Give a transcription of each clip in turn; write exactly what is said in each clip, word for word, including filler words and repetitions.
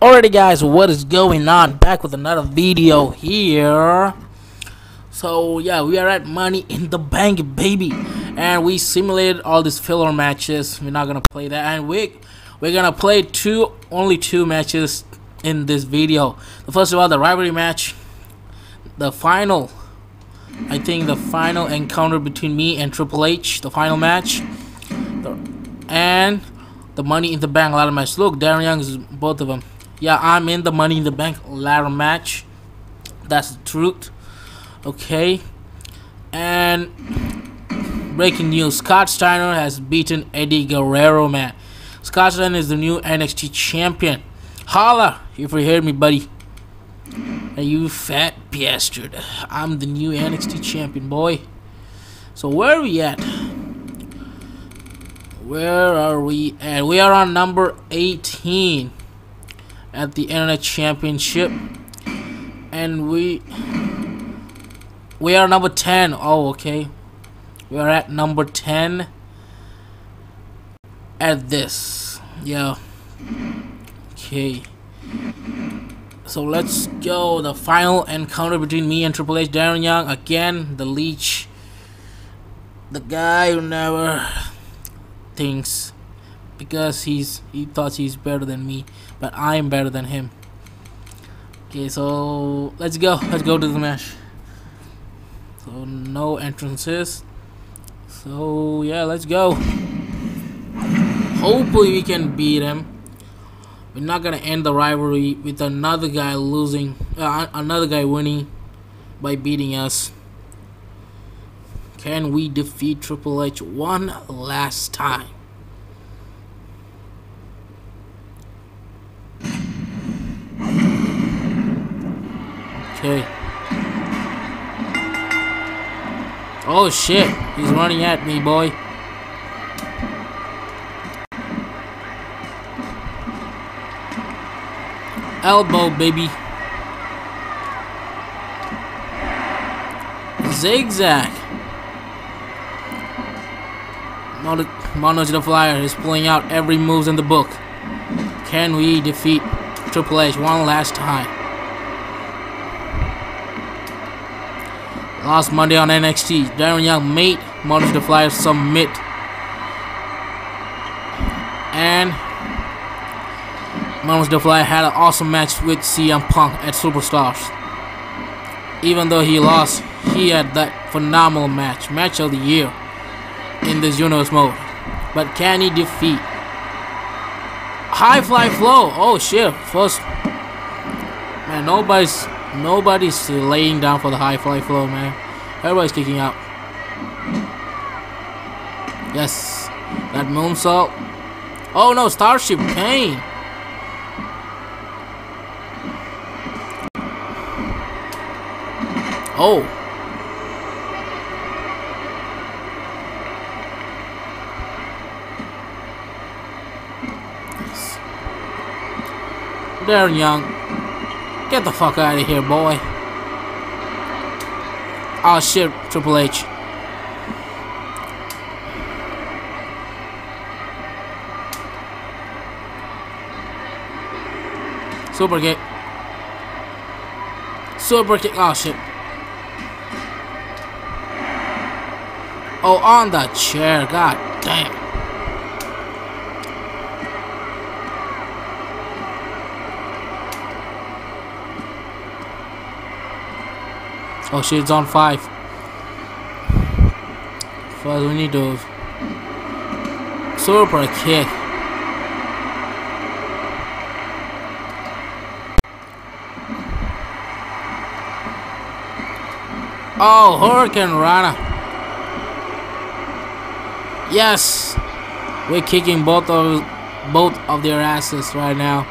Alrighty guys, what is going on? Back with another video here. So yeah, we are at Money in the Bank, baby, and we simulated all these filler matches. We're not gonna play that, and we we're gonna play two only two matches in this video. The first of all, the rivalry match, the final, I think the final encounter between me and Triple H, the final match, and the Money in the Bank ladder match. Look, Darren Young is both of them. Yeah, I'm in the Money in the Bank ladder match. That's the truth. Okay. And breaking news, Scott Steiner has beaten Eddie Guerrero, man. Scott Steiner is the new N X T champion. Holla if you hear me, buddy. Hey, you fat bastard. I'm the new N X T champion, boy. So where are we at? Where are we at? We are on number eighteen at the Internet Championship. And we We are number ten. Oh, okay. We are at number ten at this. Yeah. Okay. So let's go. The final encounter between me and Triple H, Darren Young. Again, the leech. The guy who never thinks, because he's he thought he's better than me, but I'm better than him. Okay, so let's go. Let's go to the match. So no entrances. So yeah, let's go. Hopefully we can beat him. We're not gonna end the rivalry with another guy losing, uh, another guy winning by beating us. Can we defeat Triple H one last time? Okay. Oh shit, he's running at me, boy. Elbow, baby. Zigzag. Mono to the flyer is pulling out every move in the book. Can we defeat Triple H one last time? Last Monday on N X T, Darren Young made Mono to the flyer submit. And Mono to the flyer had an awesome match with C M Punk at Superstars. Even though he lost, he had that phenomenal match, match of the year in this universe mode. But can he defeat High Fly Flow? Oh shit, first man, nobody's nobody's laying down for the High Fly Flow, man. Everybody's kicking out. Yes, that Moonsault. Oh no, Starship Pain. Oh. Yes. Darren Young, get the fuck out of here, boy. Oh shit, Triple H. Super kick. Super kick. Oh shit. Oh, on the chair, god damn. Oh shit, it's on five. First we need to super kick. Oh, Hurricane Rana. Yes, we're kicking both of both of their asses right now.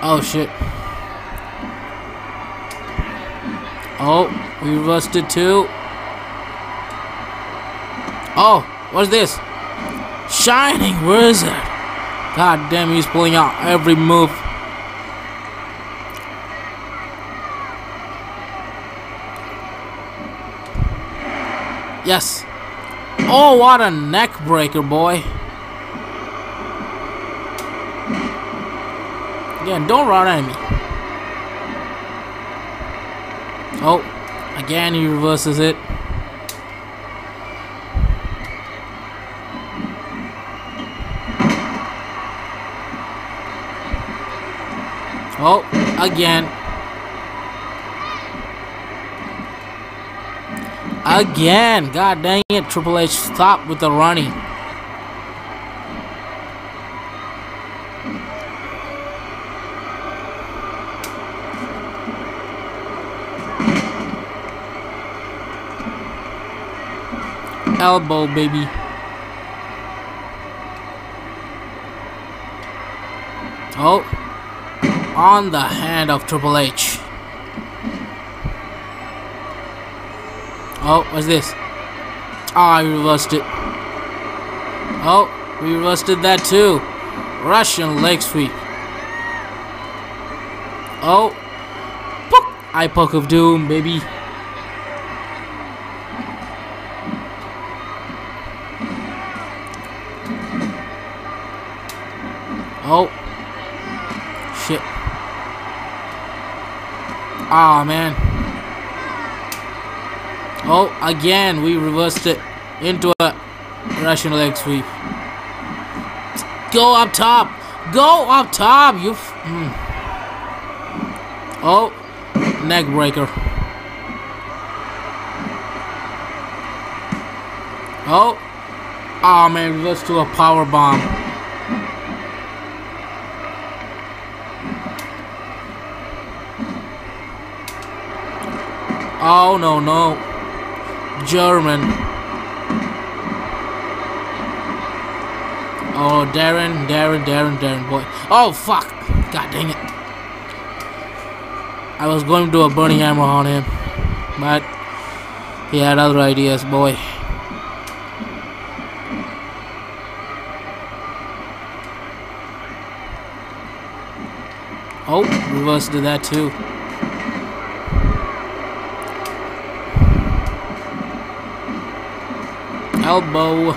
Oh shit. Oh, we reversed it too. Oh, what's this? Shining Wizard. God damn, he's pulling out every move. Yes. Oh, what a neck breaker, boy. Again, don't run at me. Oh, again he reverses it. Oh, again. Again. God dang it, Triple H, stop with the running. Elbow, baby. Oh, on the hand of Triple H. Oh, what's this? Ah, oh, reversed it. Oh, we reversed it that too. Russian leg sweep. Oh, poke. Eye poke of doom, baby. Oh, shit. Ah, man. Oh, again, we reversed it into a Russian leg sweep. Go up top. Go up top. You. F mm. Oh, neck breaker. Oh, ah, man, reversed to a power bomb. Oh, no, no. German. Oh, Darren, Darren, Darren, Darren, boy. Oh, fuck. God dang it. I was going to do a Burning Hammer on him, but he had other ideas, boy. Oh, reverse did that too. Elbow.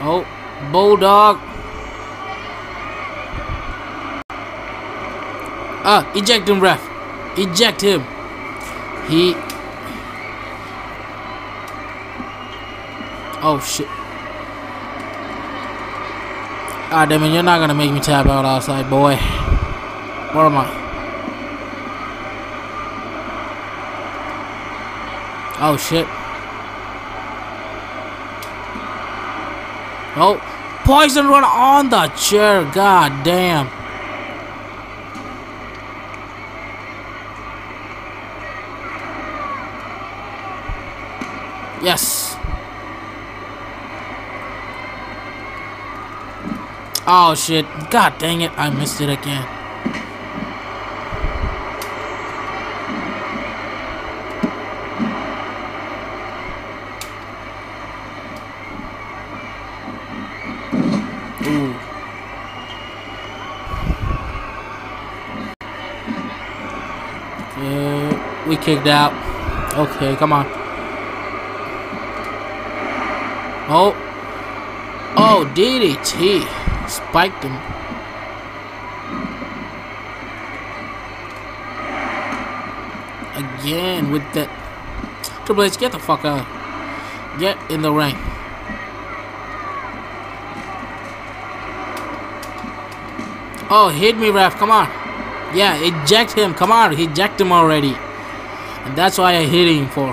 Oh, bulldog. Ah, eject him, ref. Eject him. He. Oh shit. Ah, damn it! You're not gonna make me tap out outside, boy. Where am I? Oh shit. Oh, poison run on the chair. God damn. Yes. Oh shit. God dang it. I missed it again. We kicked out. Okay, come on. Oh. Oh, D D T. Spiked him. Again with that. Triple H, get the fuck out. Get in the ring. Oh, hit me, ref. Come on. Yeah, eject him. Come on. Eject him already. And that's why I hit him for.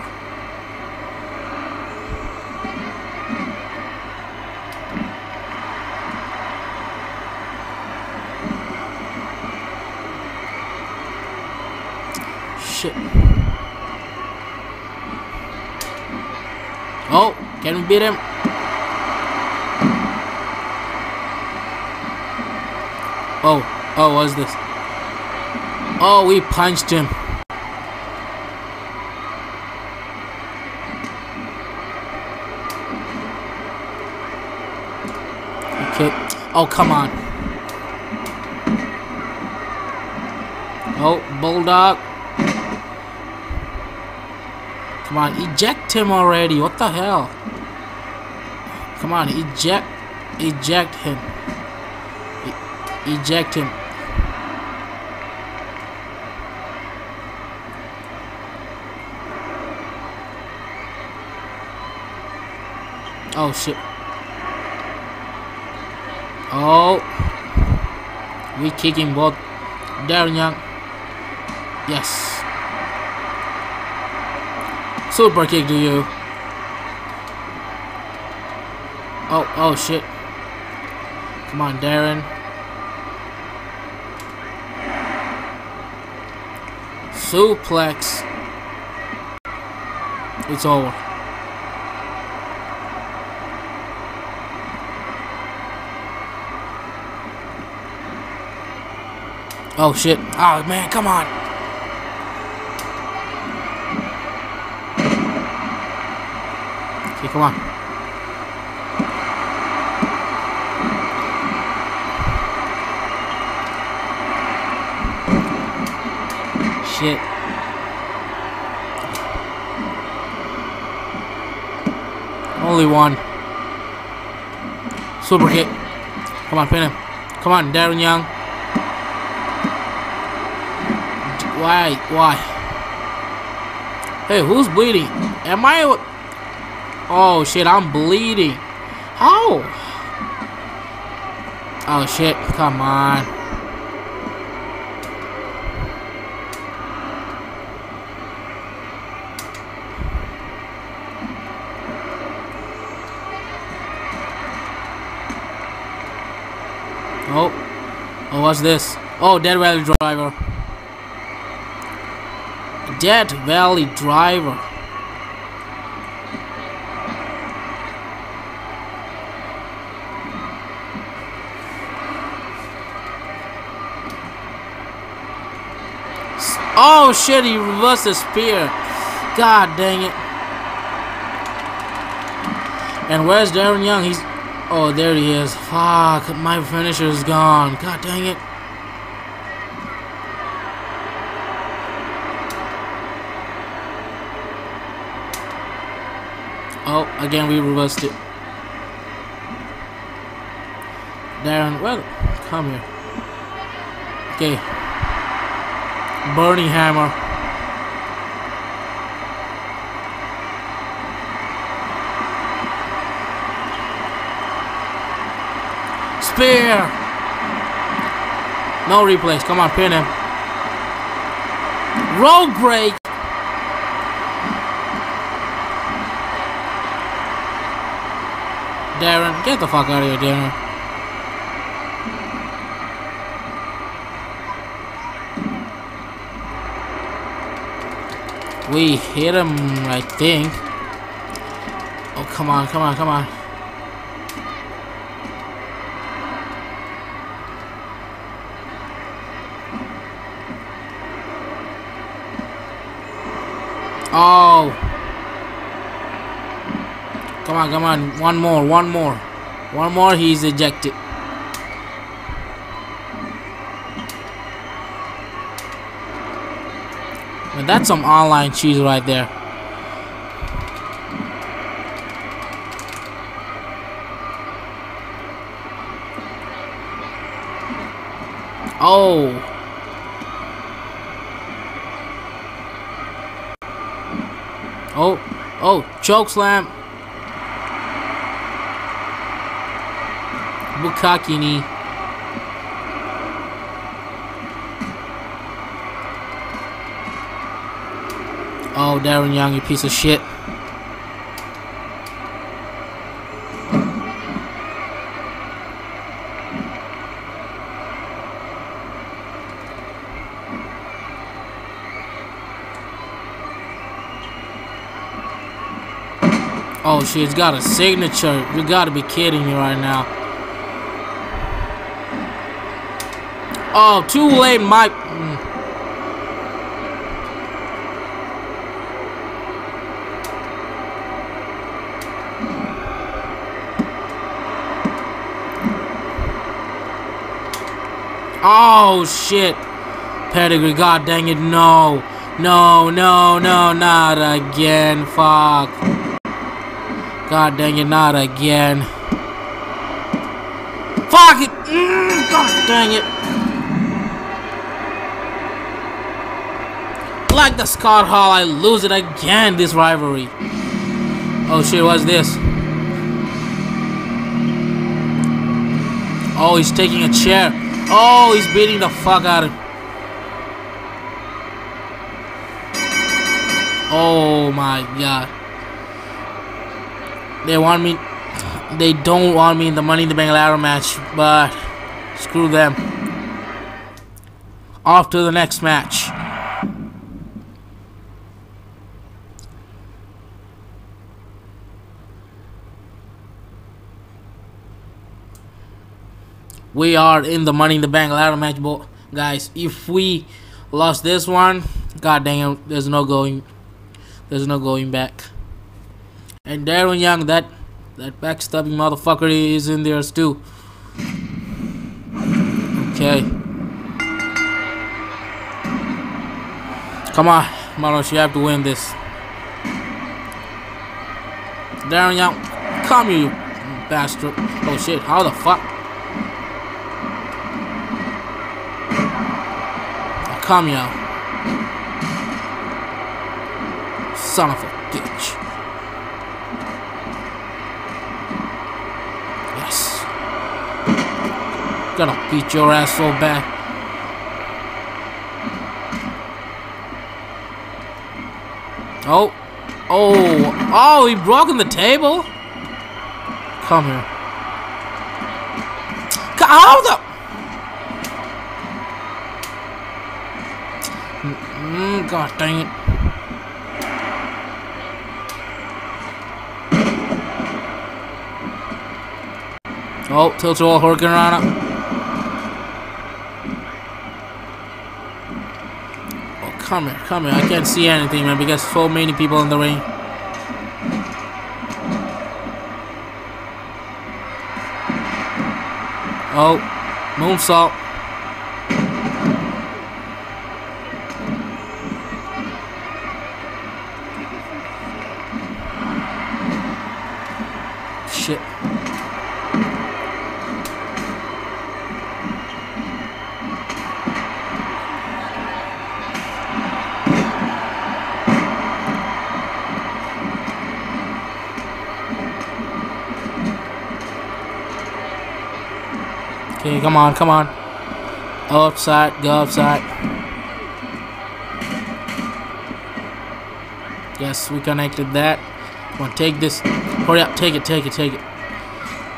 Shit. Oh, can we beat him? Oh, oh, what's this? Oh, we punched him. Oh, come on. Oh, bulldog. Come on, eject him already. What the hell? Come on, eject. Eject him. E- eject him. Oh, shit. Oh. We kicking both. Darren Young. Yes. Super kick to you. Oh, oh shit. Come on, Darren. Suplex. It's over. Oh shit. Oh man, come on. Okay, come on. Shit. Only one. Super hit. Come on, pin him. Come on, Darren Young. Why? Why? Hey, who's bleeding? Am I? Oh shit, I'm bleeding. How? Oh shit, come on. Oh, oh, what's this? Oh, Dead Valley Driver. Dead Valley Driver. Oh shit, he reversed the spear. God dang it. And where's Darren Young? He's... Oh, there he is. Fuck, my finisher is gone. God dang it. Oh, again, we reversed it. Darren, well, come here. Okay. Burning Hammer. Spear. No replays. Come on, pin him. Road break. Darren, get the fuck out of here, Darren. We hit him, I think. Oh, come on, come on, come on. Oh, come on, come on, one more, one more, one more, he's ejected. Man, that's some online cheese right there. Oh. Oh, oh, choke slam. Bukaki knee. Oh, Darren Young, you piece of shit. Oh shit, it's got a signature. You gotta be kidding me right now. Oh, too late, Mike. Mm. Oh shit. Pedigree, god dang it, no. No, no, no, not again. Fuck. God dang it, not again. Fuck it. Mm, God dang it. Like the Scott Hall, I lose it again, this rivalry. Oh shit, what's this? Oh, he's taking a chair. Oh, he's beating the fuck out of him. Oh my god. They want me. They don't want me in the Money in the Bank ladder match, but screw them. Off to the next match. We are in the Money in the Bank ladder match, but guys, if we lost this one, god damn, there's no going, there's no going back. And Darren Young, that that backstabbing motherfucker is in there too. Okay, come on, Maros, you have to win this. Darren Young, come here, you bastard. Oh shit, how the fuck? Come y'all. Son of a bitch. Yes. Gonna beat your ass so bad. Oh. Oh. Oh, he broken the table? Come here. How the... Mm, god dang it. Oh, tilt all Hurricane Rana. Oh, come here, come here. I can't see anything, man, because so many people in the ring. Oh, moonsault. Okay, come on, come on. Upside, go upside. Yes, we connected that. Come on, take this. Hurry up, take it, take it, take it.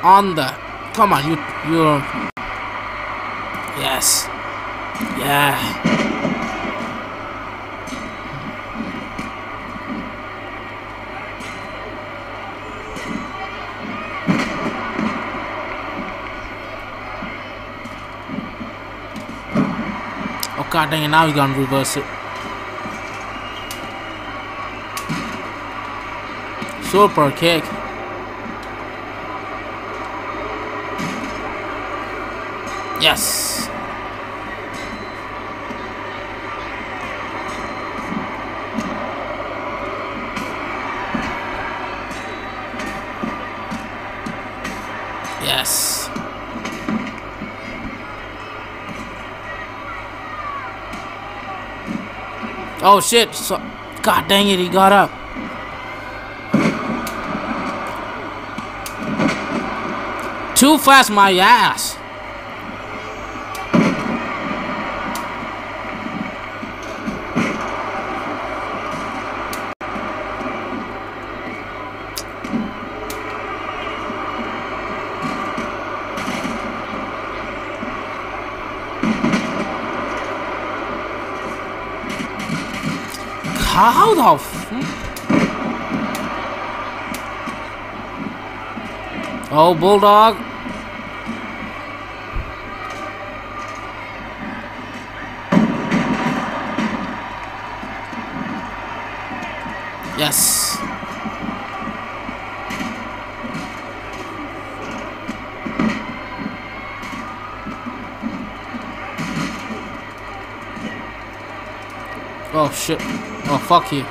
On the... Come on, you... You're... Yes. Yeah. Oh, god dang it, now we're gonna reverse it. Super kick. Yes. Yes. Oh shit. So, god dang it, he got up. Too fast, my ass. How the f... Oh, bulldog. Yes. Oh shit. Oh fuck you.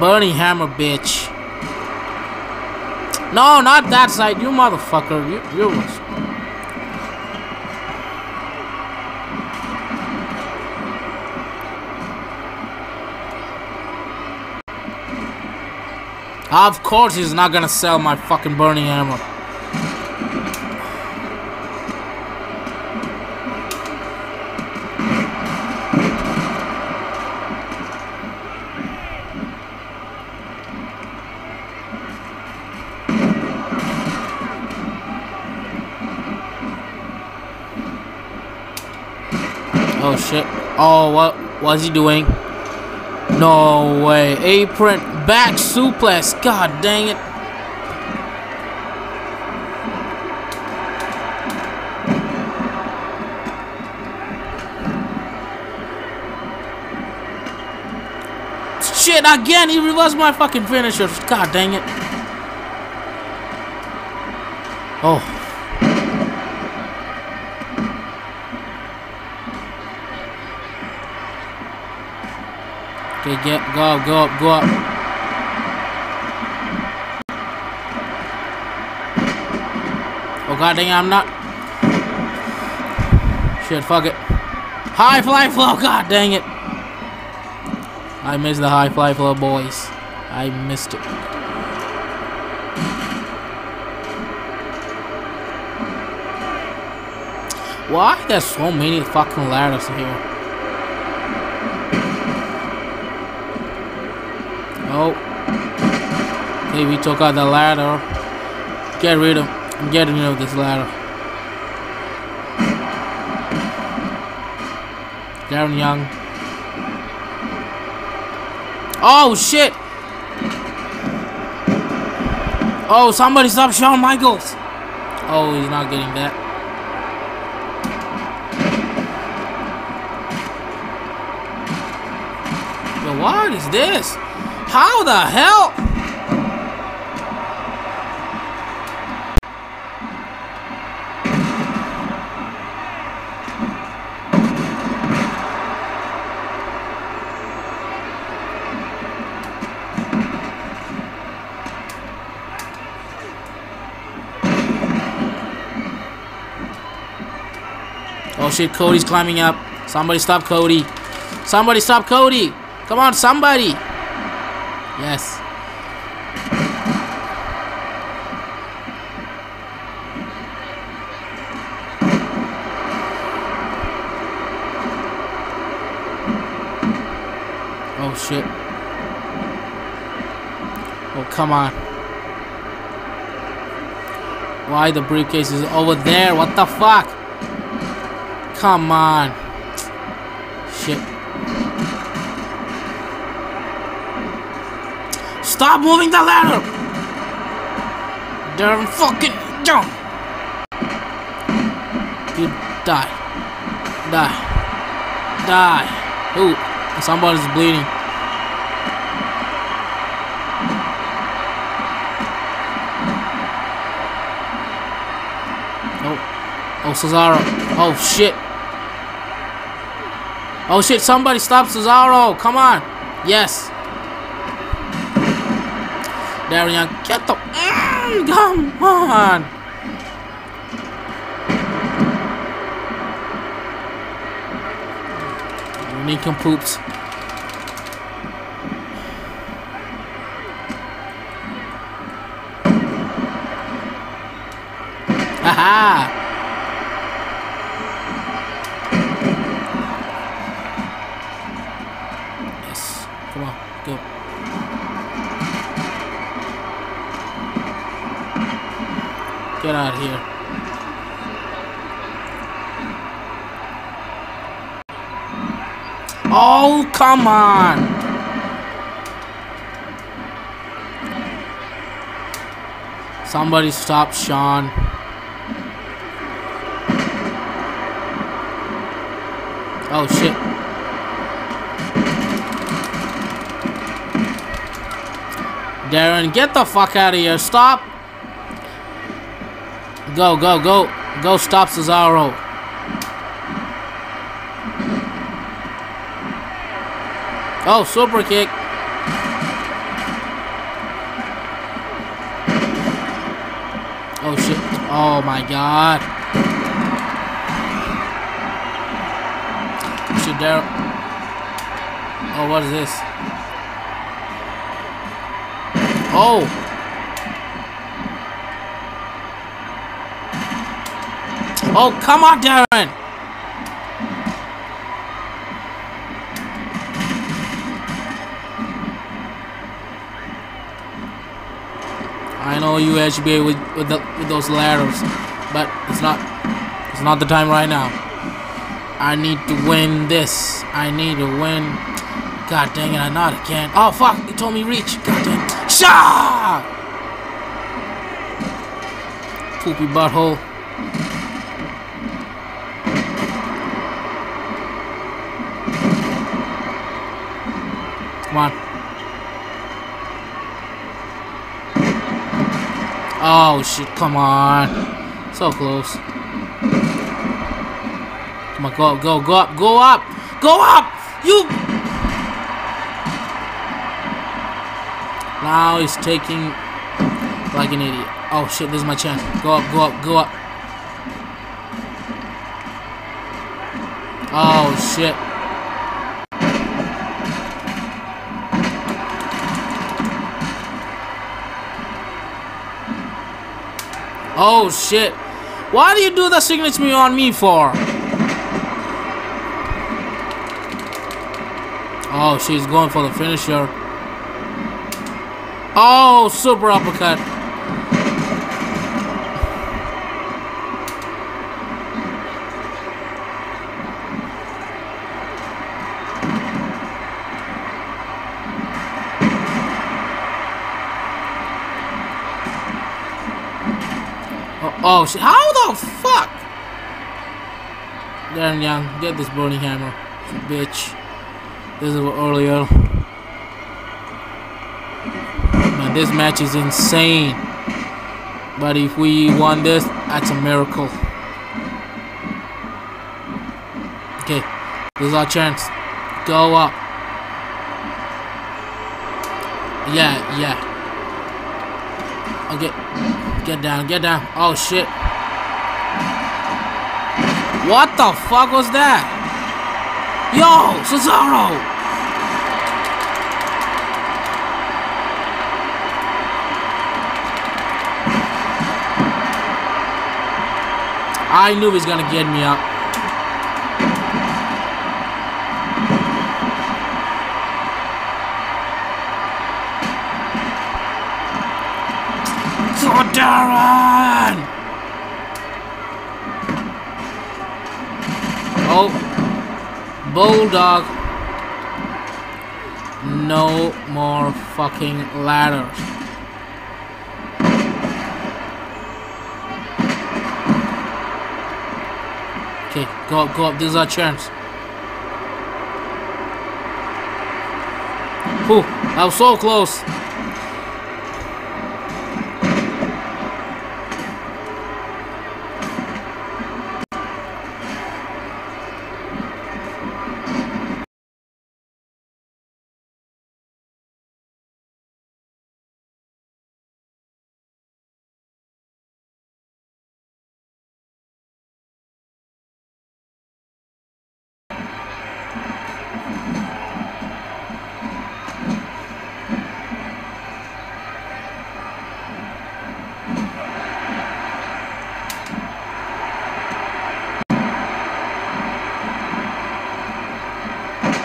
Burning Hammer, bitch. No, not that side, you motherfucker. You, you was. Of course he's not gonna sell my fucking Burning Hammer. Oh shit. Oh, what was he doing? No way. Apron back suplex. God dang it. Shit, again he reversed my fucking finisher. God dang it. Oh. Okay, get, go up, go up, go up. Oh god dang it, I'm not. Shit, fuck it. High Fly Flow, god dang it. I missed the High Fly Flow, boys. I missed it. Why there's so many fucking ladders here? Oh, okay, we took out the ladder. Get rid of, get rid of this ladder. Darren Young. Oh shit! Oh, somebody stop Shawn Michaels! Oh, he's not getting that. Yo, what is this? How the hell? Oh shit, Cody's climbing up. Somebody stop Cody. Somebody stop Cody. Come on, somebody. Yes. Oh shit. Oh come on. Why the briefcase is over there? What the fuck? Come on. Shit. Stop moving the ladder! Darn fucking jump! You die. Die. Die. Ooh, somebody's bleeding. Oh. Oh, Cesaro. Oh, shit. Oh, shit, somebody stop Cesaro. Come on. Yes. Darren Young, get the mm, come on. Ninkum poops. Haha. Yes. Come on, go. Get out of here. Oh, come on. Somebody stop Shawn. Oh, shit. Darren, get the fuck out of here. Stop. Go, go, go, go, stop Cesaro. Oh, super kick. Oh, shit. Oh, my God. Shit, Darryl. Oh, what is this? Oh. Oh, come on, Darren. I know you H B A with with, the, with those ladders, but it's not it's not the time right now. I need to win this. I need to win. God dang it! I not again. Oh fuck! It told me reach. God dang it! Shot! Poopy butthole. Come on. Oh shit, come on. So close. Come on, go up, go, go up, go up, go up! You. Now he's taking like an idiot. Oh shit, this is my chance. Go up, go up, go up. Oh shit. Oh shit! Why do you do the signature move on me for? Oh, she's going for the finisher. Oh, super uppercut. Oh shit, how the fuck? Darren Young, get this Burning Hammer, bitch. This is earlier. Man, this match is insane. But if we won this, that's a miracle. Okay, this is our chance. Go up. Yeah, yeah. Okay. Get down, get down. Oh shit. What the fuck was that? Yo, Cesaro! I knew he was gonna get me up. Darren! Oh, bulldog! No more fucking ladders. Okay, go up, go up. This is our chance. Whew, that was so close.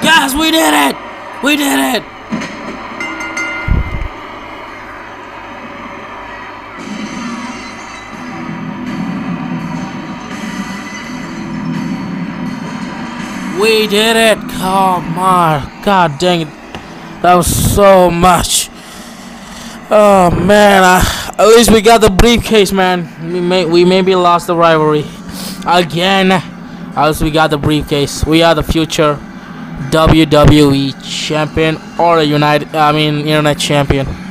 Yes, we did it! We did it! We did it! Oh my god dang it. That was so much. Oh man, I, at least we got the briefcase, man. We may we maybe lost the rivalry. Again. At least we got the briefcase. We are the future W W E champion or a United, I mean, internet champion.